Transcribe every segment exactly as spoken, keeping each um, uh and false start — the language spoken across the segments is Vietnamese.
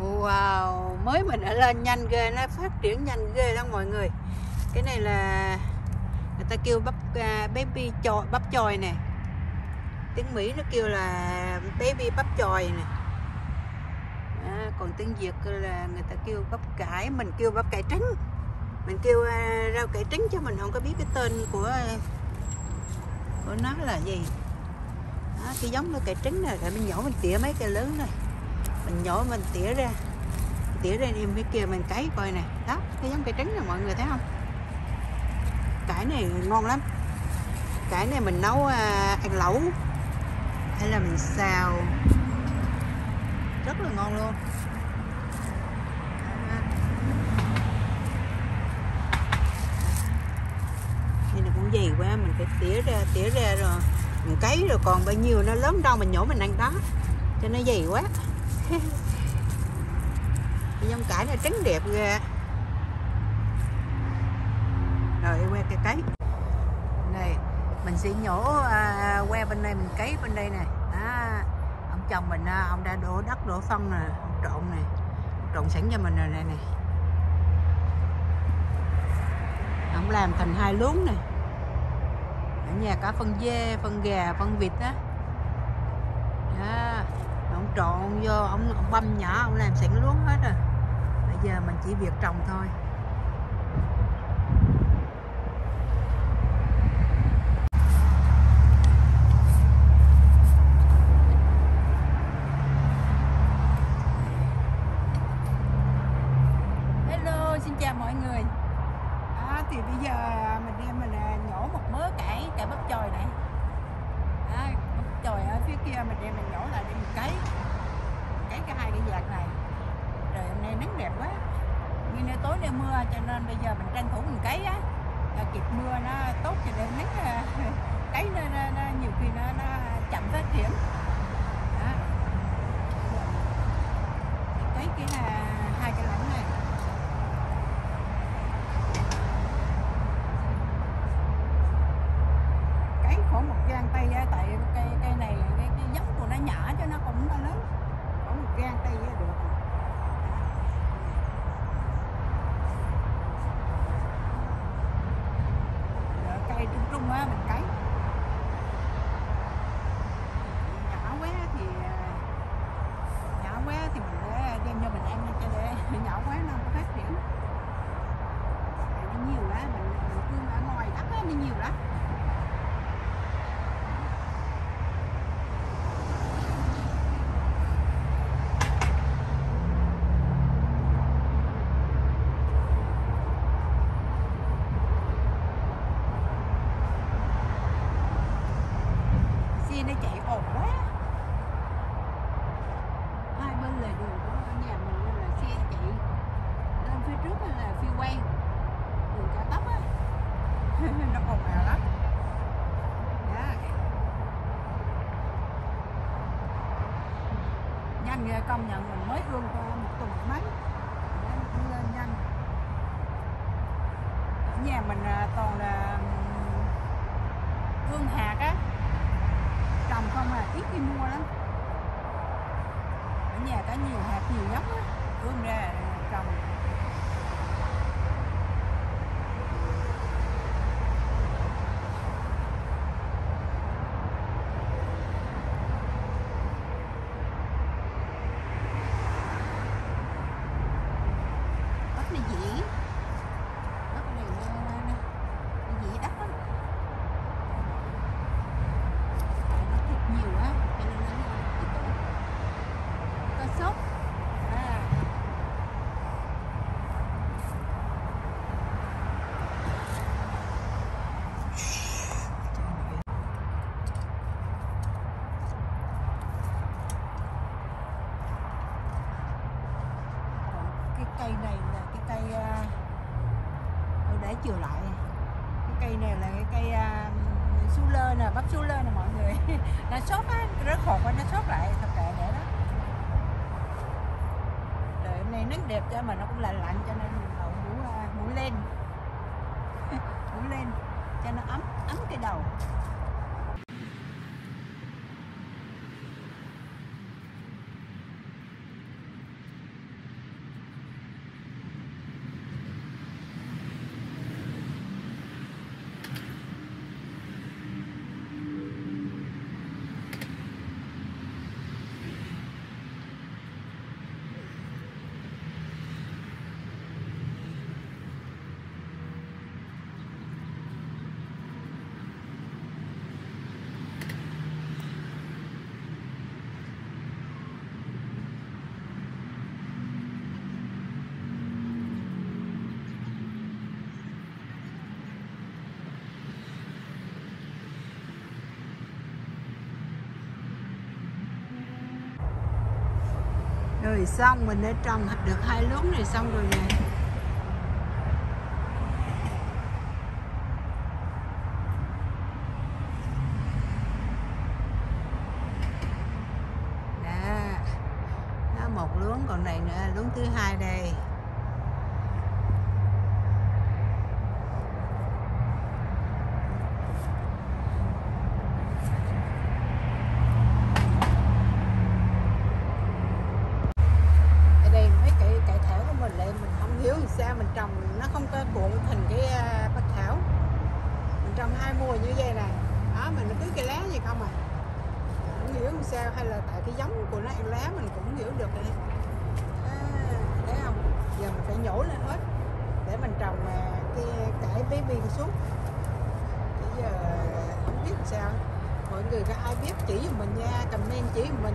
Wow, mới mình đã lên nhanh ghê, nó phát triển nhanh ghê đó mọi người. Cái này là người ta kêu bắp uh, baby chòi, bắp chòi nè. Tiếng Mỹ nó kêu là baby bắp chòi nè. À, còn tiếng Việt là người ta kêu bắp cải, mình kêu bắp cải trắng. Mình kêu uh, rau cải trắng chứ mình không có biết cái tên của của nó là gì. Đó, cái giống nó cải trắng này, rồi mình nhỏ mình tỉa mấy cây lớn này. Mình nhỏ mình tỉa ra tỉa ra em cái kia mình cấy coi nè, đó cái giống cây trứng nè mọi người thấy không. Cải này ngon lắm, cải này mình nấu à, ăn lẩu hay là mình xào rất là ngon luôn. Nên là cũng dày quá mình phải tỉa ra tỉa ra rồi mình cấy, rồi còn bao nhiêu nó lớn đâu mình nhổ mình ăn đó cho nó dày quá. Cái giống cải này trắng đẹp ghê. Rồi que cây cấy này mình sẽ nhổ à, que bên đây mình cấy bên đây nè. À, ông chồng mình à, ông đã đổ đất đổ phân nè, trộn nè, trộn sẵn cho mình rồi này nè. Ông làm thành hai luống nè. Ở nhà cả phân dê, phân gà, phân vịt á. Đó. Đó. Ông trộn vô, ông, ông băm nhỏ, ông làm sẵn luống hết rồi. Bây giờ mình chỉ việc trồng thôi. Hello, xin chào mọi người. Đó, thì bây giờ mình đem mình nhổ một mớ cải, cải bắp chòi này. Rồi ở phía kia mình đem mình nhổ lại để mình cấy cấy cái hai cái vạt này. Trời hôm nay nắng đẹp quá, nhưng nếu tối nay mưa cho nên bây giờ mình tranh thủ mình cấy á, kịp mưa nó tốt cho đêm nắng cấy nó, nó, nó nhiều khi nó, nó chậm phát triển. Đó. Cấy kia là hai cái lỏng này. Khoảng một gang tay á, tại cây cây này cái, cái giống của nó nhỏ cho nó cũng nó lớn, khoảng một gang tay á được. Đó, cây trung trung á mình cấy. Nhỏ quá thì nhỏ quá thì mình để đem cho mình ăn cho để nhỏ quá nó không phát triển. Tại nó nhiều quá mình mình cứ ở ngoài đất á nó nhiều lắm. Nó chạy ồn quá, hai bên lề đường của nhà mình là xe chạy lên phía trước là phi quay đường cao tốc á. Nó ồn ào lắm. Đó. Nhanh ghê, công nhận mình mới ương qua một tuần mấy cũng lên nhanh. Ở nhà mình toàn là ương hạt á, trồng không à, ít đi mua lắm. Ở nhà có nhiều hạt nhiều giống á, ươm ra trồng. Đất này dĩ, đất này dĩ đất lắm. Nhiều á, cho nên nó có sốt. À. Cái cây này là cái cây tôi để chừa lại. Cái cây này là cái cây su lơ nè, bắp su lơ nè mọi người. Nó sốt á, rất hột á, nó sốt lại thật kệ để đó. Trời hôm nay nắng đẹp cho mà nó cũng lạnh lạnh cho nên mình đậu mũ, mũ lên mũ lên cho nó ấm ấm cái đầu. rồi xong mình đã trồng được hai luống này xong rồi nè. Đó, một luống còn này nữa, luống thứ hai đây. Mình trồng nó không có cuộn thành cái bạch thảo, mình trồng hai mùa như vậy này đó, mình cứ cái lá gì không à, không hiểu làm sao, hay là tại cái giống của nó ăn lá mình cũng không hiểu được đây. À, thấy không, giờ mình phải nhổ lên hết để mình trồng cái cải với biên xuống. Bây giờ không biết làm sao, mọi người có ai biết chỉ giùm mình nha, comment chỉ giùm mình,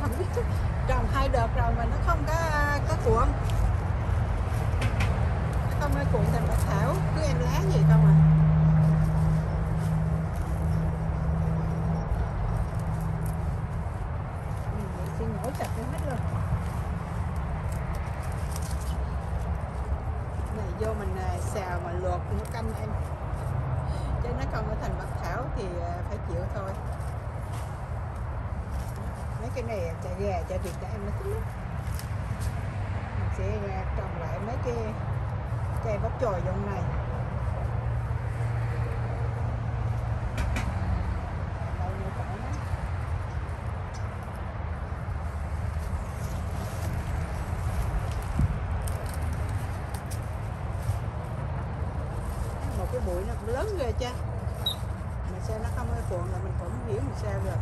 không biết trồng hai đợt rồi mà nó không có có cuộn. Không ai cuộn thành bạch thảo, cứ em lá gì không à. Mình xin nhổ chặt nó hết luôn. Này vô mình xào mà luộc nó canh em. Chứ nó không có thành bạch thảo thì phải chịu thôi. Mấy cái này chả gà, chả vịt cho em nó thích lắm. Mình sẽ trồng lại mấy cái cây bắp chồi giống này. Một cái bụi nó lớn ghê chứ, mà sao nó không hơi cuộn là mình cũng không hiểu làm sao được.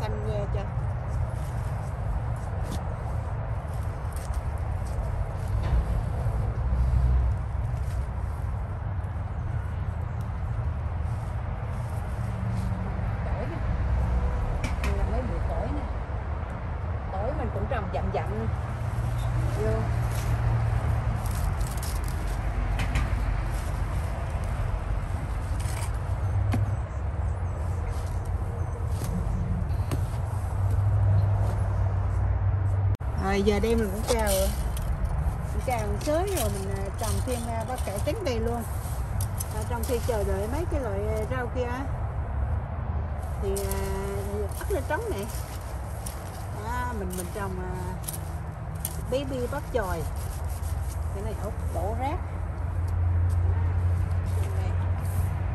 Xanh ghê chưa. Tỏi nè, đây là mấy bụi tỏi nè, tỏi mình cũng trồng dặm dặm vô. Rồi giờ đây mình cũng cào cũng cào xới rồi mình trồng thêm bắp cải trắng đây luôn. À, trong khi chờ đợi mấy cái loại rau kia thì ấp lên trống này. À, mình mình trồng uh, baby bắp chòi, cái này ốc đổ rác.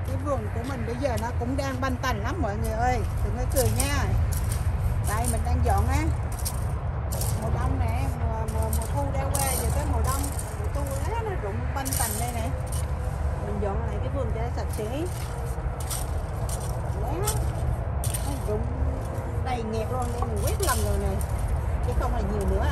Cái vườn của mình bây giờ nó cũng đang banh tành lắm mọi người ơi, đừng có cười nha. Đây mình đang dọn á. Mùa đông nè, mùa, mùa, mùa thu đã qua, giờ tới mùa đông, mùa thu lá nó rụng banh tành đây nè. Mình dọn lại cái vườn cho nó sạch sẽ. Lá nó rụng đầy nghẹt luôn, nên mình quét lần rồi nè, chứ không là nhiều nữa.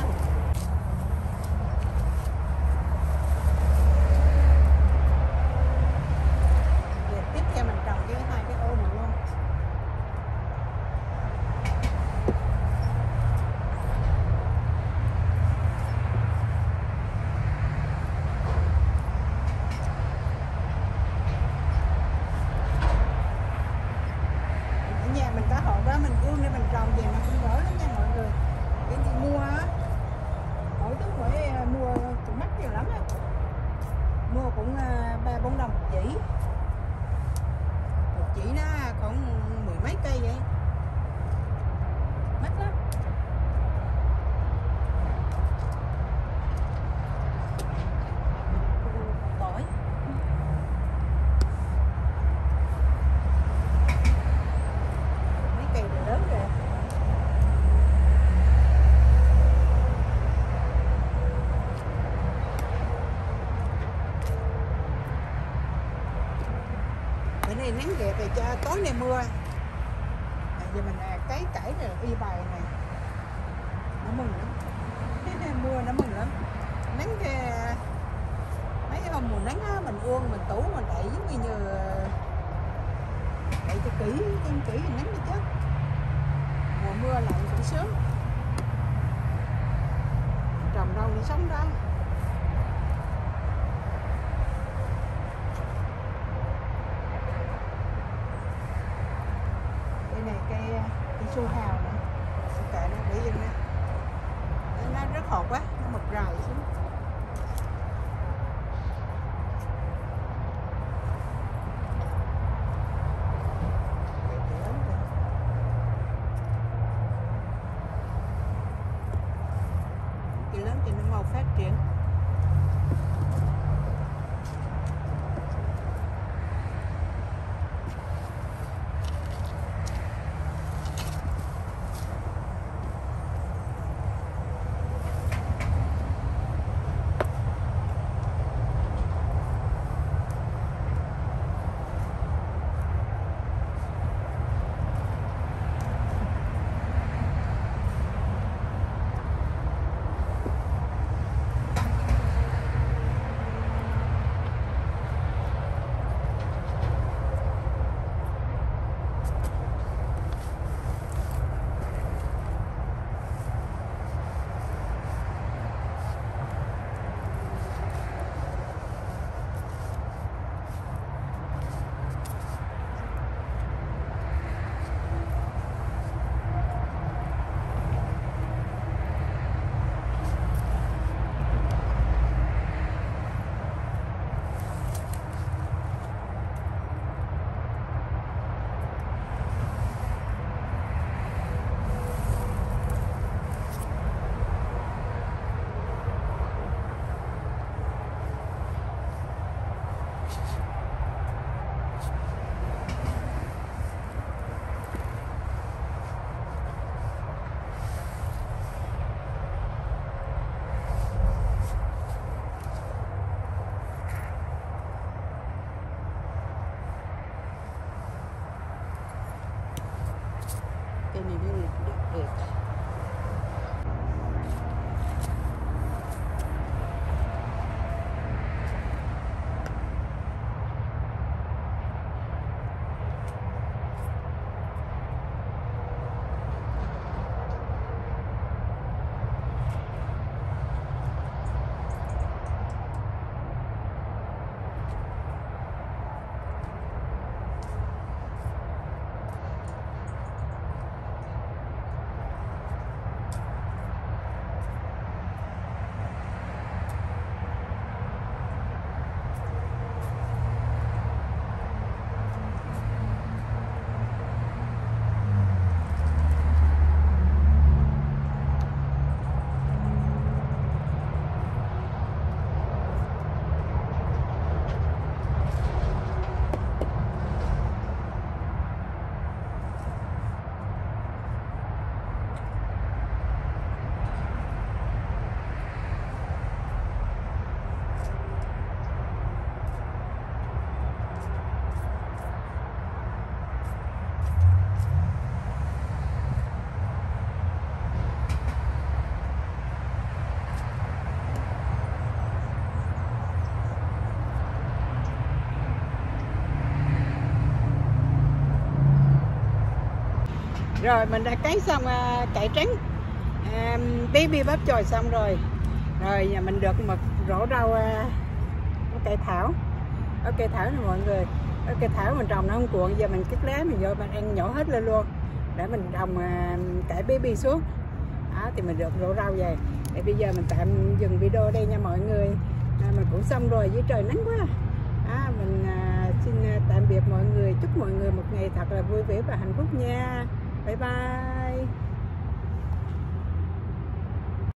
Này nắng đẹp về cho tối nay mưa. À, giờ mình à, cái cải rồi y bài này nó mừng lắm, cái này mưa nó mừng lắm. Nắng cái mấy hôm mùa nắng á, mình uông mình tủ mình đẩy giống như Vậy cho kỹ, em kỹ thì nắng nó chết. Mùa mưa lạnh cũng sướng. Trồng đâu để sống đâu. Đây này cây cây su hào này, kệ nó để lên nè. Nó rất hột quá, nó mập rài xuống. Phát triển rồi mình đã cấy xong à, cải trắng à, tí bi bắp chồi xong rồi rồi nhà mình được một rổ rau à, cây thảo ở cây thảo này mọi người, ở cây thảo mình trồng nó không cuộn, giờ mình cắt lá mình vô mình ăn nhổ hết lên luôn để mình trồng à, cải bí bi xuống đó, thì mình được rổ rau về. Để bây giờ mình tạm dừng video đây nha mọi người à, mình cũng xong rồi, dưới trời nắng quá à, mình à, xin tạm biệt mọi người, chúc mọi người một ngày thật là vui vẻ và hạnh phúc nha. Bye bye.